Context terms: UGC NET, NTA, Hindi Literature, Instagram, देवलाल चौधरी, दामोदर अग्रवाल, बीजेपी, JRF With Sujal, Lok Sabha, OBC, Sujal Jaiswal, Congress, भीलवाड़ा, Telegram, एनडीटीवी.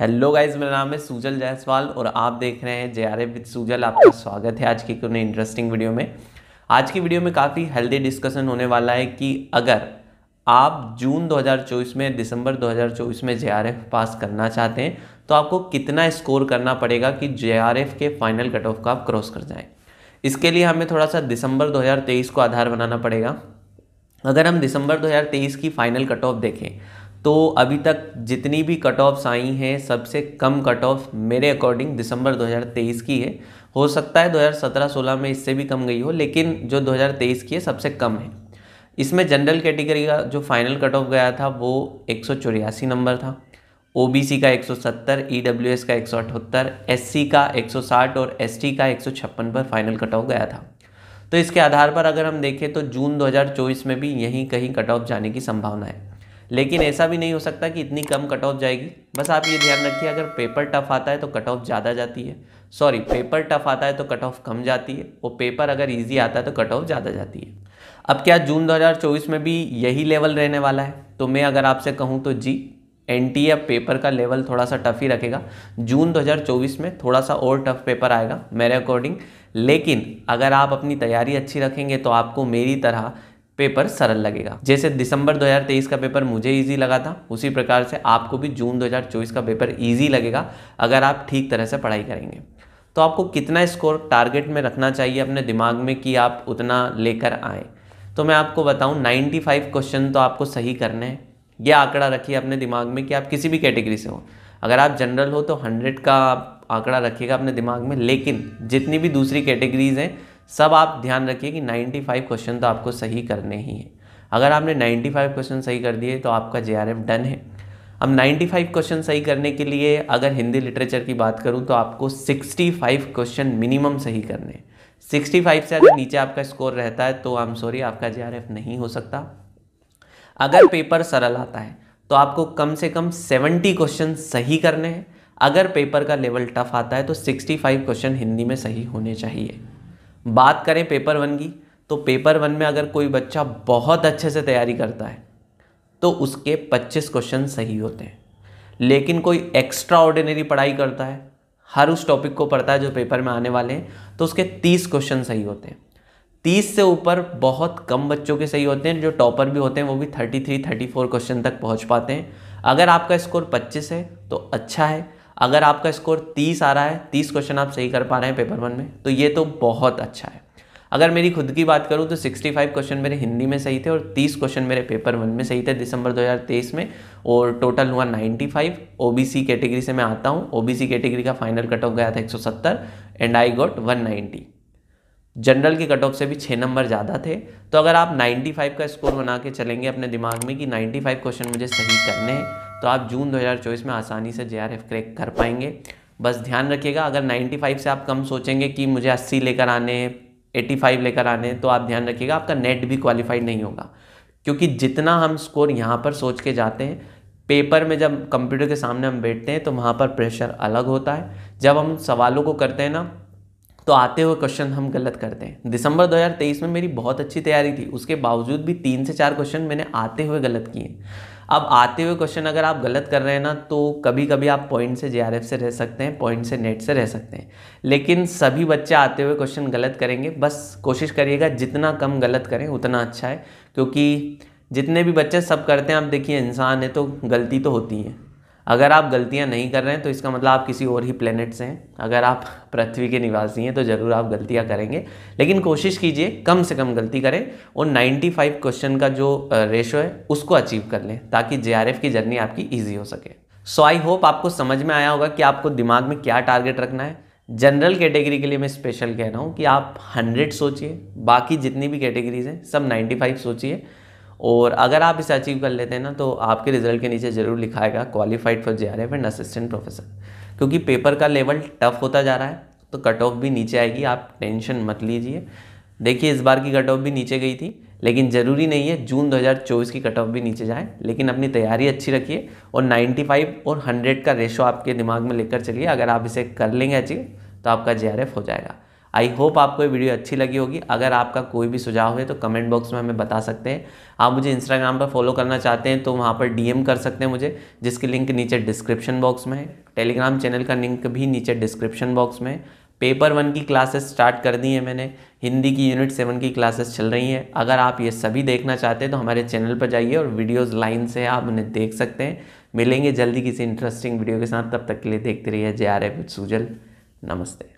Hello guys, मेरा नाम है सुजल जायसवाल और आप देख रहे हैं JRF विद सुजल। आपका स्वागत है आज की कोई इंटरेस्टिंग वीडियो में। आज की वीडियो में काफ़ी हेल्दी डिस्कशन होने वाला है कि अगर आप जून 2024 में दिसंबर 2024 में JRF पास करना चाहते हैं तो आपको कितना स्कोर करना पड़ेगा कि JRF के फाइनल कट ऑफ का आप क्रॉस कर जाएँ। इसके लिए हमें थोड़ा सा दिसंबर 2023 को आधार बनाना पड़ेगा। अगर हम दिसंबर 2023 की फाइनल कट ऑफ देखें तो अभी तक जितनी भी कट ऑफ्स आई हैं सबसे कम कट ऑफ मेरे अकॉर्डिंग दिसंबर 2023 की है। हो सकता है 2017-16 में इससे भी कम गई हो, लेकिन जो 2023 की है सबसे कम है। इसमें जनरल कैटेगरी का जो फाइनल कट ऑफ गया था वो 184 नंबर था, ओबीसी का 170, ईडब्ल्यूएस का 178, एससी का 160 और एसटी का 156 पर फाइनल कट ऑफ गया था। तो इसके आधार पर अगर हम देखें तो जून 2024 में भी यहीं कहीं कट ऑफ जाने की संभावना है, लेकिन ऐसा भी नहीं हो सकता कि इतनी कम कट ऑफ जाएगी। बस आप ये ध्यान रखिए, अगर पेपर टफ आता है तो कट ऑफ ज़्यादा जाती है, सॉरी पेपर टफ आता है तो कट ऑफ कम जाती है, और पेपर अगर ईजी आता है तो कट ऑफ ज़्यादा जाती है। अब क्या जून 2024 में भी यही लेवल रहने वाला है? तो मैं अगर आपसे कहूँ तो जी, NTA पेपर का लेवल थोड़ा सा टफ ही रखेगा। जून 2024 में थोड़ा सा और टफ पेपर आएगा मेरे अकॉर्डिंग, लेकिन अगर आप अपनी तैयारी अच्छी रखेंगे तो आपको मेरी तरह पेपर सरल लगेगा। जैसे दिसंबर 2023 का पेपर मुझे इजी लगा था, उसी प्रकार से आपको भी जून 2024 का पेपर इजी लगेगा अगर आप ठीक तरह से पढ़ाई करेंगे। तो आपको कितना स्कोर टारगेट में रखना चाहिए अपने दिमाग में कि आप उतना लेकर आएँ? तो मैं आपको बताऊँ, 95 क्वेश्चन तो आपको सही करने हैं। यह आंकड़ा रखिए अपने दिमाग में कि आप किसी भी कैटेगरी से हो। अगर आप जनरल हो तो 100 का आंकड़ा रखिएगा अपने दिमाग में, लेकिन जितनी भी दूसरी कैटेगरीज हैं सब आप ध्यान रखिए कि 95 क्वेश्चन तो आपको सही करने ही हैं। अगर आपने 95 क्वेश्चन सही कर दिए तो आपका JRF डन है। अब 95 क्वेश्चन सही करने के लिए अगर हिंदी लिटरेचर की बात करूँ तो आपको 65 क्वेश्चन मिनिमम सही करने हैं। 65 से अगर नीचे आपका स्कोर रहता है तो आई एम सॉरी, आपका JRF नहीं हो सकता। अगर पेपर सरल आता है तो आपको कम से कम 70 क्वेश्चन सही करने हैं। अगर पेपर का लेवल टफ आता है तो 65 क्वेश्चन हिंदी में सही होने चाहिए। बात करें पेपर 1 की, तो पेपर 1 में अगर कोई बच्चा बहुत अच्छे से तैयारी करता है तो उसके 25 क्वेश्चन सही होते हैं, लेकिन कोई एक्स्ट्रा ऑर्डिनरी पढ़ाई करता है, हर उस टॉपिक को पढ़ता है जो पेपर में आने वाले हैं, तो उसके 30 क्वेश्चन सही होते हैं। 30 से ऊपर बहुत कम बच्चों के सही होते हैं। जो टॉपर भी होते हैं वो भी 33-34 क्वेश्चन तक पहुंच पाते हैं। अगर आपका स्कोर 25 है तो अच्छा है। अगर आपका स्कोर 30 आ रहा है, 30 क्वेश्चन आप सही कर पा रहे हैं पेपर 1 में, तो ये तो बहुत अच्छा है। अगर मेरी खुद की बात करूँ तो 65 क्वेश्चन मेरे हिंदी में सही थे और 30 क्वेश्चन मेरे पेपर 1 में सही थे दिसंबर 2023 में, और टोटल हुआ 95। OBC कैटेगरी से मैं आता हूँ, OBC कैटेगरी का फाइनल कट ऑफ गया था 170 एंड आई गॉट 190। जनरल के कट ऑफ से भी 6 नंबर ज़्यादा थे। तो अगर आप 95 का स्कोर बना के चलेंगे अपने दिमाग में कि 95 क्वेश्चन मुझे सही करने हैं, तो आप जून 2024 में आसानी से JRF क्रैक कर पाएंगे। बस ध्यान रखिएगा, अगर 95 से आप कम सोचेंगे कि मुझे 80 लेकर आने हैं, 85 लेकर आने हैं, तो आप ध्यान रखिएगा आपका नेट भी क्वालिफाइड नहीं होगा। क्योंकि जितना हम स्कोर यहाँ पर सोच के जाते हैं, पेपर में जब कंप्यूटर के सामने हम बैठते हैं तो वहाँ पर प्रेशर अलग होता है। जब हम सवालों को करते हैं ना, तो आते हुए क्वेश्चन हम गलत करते हैं। दिसंबर 2023 में मेरी बहुत अच्छी तैयारी थी, उसके बावजूद भी 3 से 4 क्वेश्चन मैंने आते हुए गलत किए। अब आते हुए क्वेश्चन अगर आप गलत कर रहे हैं ना, तो कभी कभी आप पॉइंट से JRF से रह सकते हैं, पॉइंट से नेट से रह सकते हैं, लेकिन सभी बच्चे आते हुए क्वेश्चन गलत करेंगे। बस कोशिश करिएगा जितना कम गलत करें उतना अच्छा है, क्योंकि जितने भी बच्चे सब करते हैं। आप देखिए, इंसान है तो गलती तो होती है। अगर आप गलतियां नहीं कर रहे हैं तो इसका मतलब आप किसी और ही प्लेनेट से हैं। अगर आप पृथ्वी के निवासी हैं तो ज़रूर आप गलतियां करेंगे, लेकिन कोशिश कीजिए कम से कम गलती करें और 95 क्वेश्चन का जो रेशो है उसको अचीव कर लें, ताकि JRF की जर्नी आपकी ईजी हो सके। सो आई होप आपको समझ में आया होगा कि आपको दिमाग में क्या टारगेट रखना है। जनरल कैटेगरी के लिए मैं स्पेशल कह रहा हूँ कि आप 100 सोचिए, बाकी जितनी भी कैटेगरीज हैं सब 95 सोचिए। और अगर आप इसे अचीव कर लेते हैं ना, तो आपके रिजल्ट के नीचे ज़रूर लिखाएगा qualified for JRF and assistant professor. क्योंकि पेपर का लेवल टफ होता जा रहा है तो कट ऑफ भी नीचे आएगी, आप टेंशन मत लीजिए। देखिए, इस बार की कट ऑफ भी नीचे गई थी, लेकिन ज़रूरी नहीं है जून 2024 की कट ऑफ भी नीचे जाए। लेकिन अपनी तैयारी अच्छी रखिए और 95 और 100 का रेशो आपके दिमाग में लेकर चलिए। अगर आप इसे कर लेंगे अचीव तो आपका JRF हो जाएगा। आई होप आपको ये वीडियो अच्छी लगी होगी। अगर आपका कोई भी सुझाव है तो कमेंट बॉक्स में हमें बता सकते हैं। आप मुझे इंस्टाग्राम पर फॉलो करना चाहते हैं तो वहाँ पर डीएम कर सकते हैं मुझे, जिसकी लिंक नीचे डिस्क्रिप्शन बॉक्स में है। टेलीग्राम चैनल का लिंक भी नीचे डिस्क्रिप्शन बॉक्स में है। पेपर 1 की क्लासेस स्टार्ट कर दी है मैंने, हिंदी की यूनिट 7 की क्लासेस चल रही हैं। अगर आप ये सभी देखना चाहते हैं तो हमारे चैनल पर जाइए और वीडियोज़ लाइन से आप उन्हें देख सकते हैं। मिलेंगे जल्दी किसी इंटरेस्टिंग वीडियो के साथ, तब तक के लिए देखते रहिए JRF विद सुजल। नमस्ते।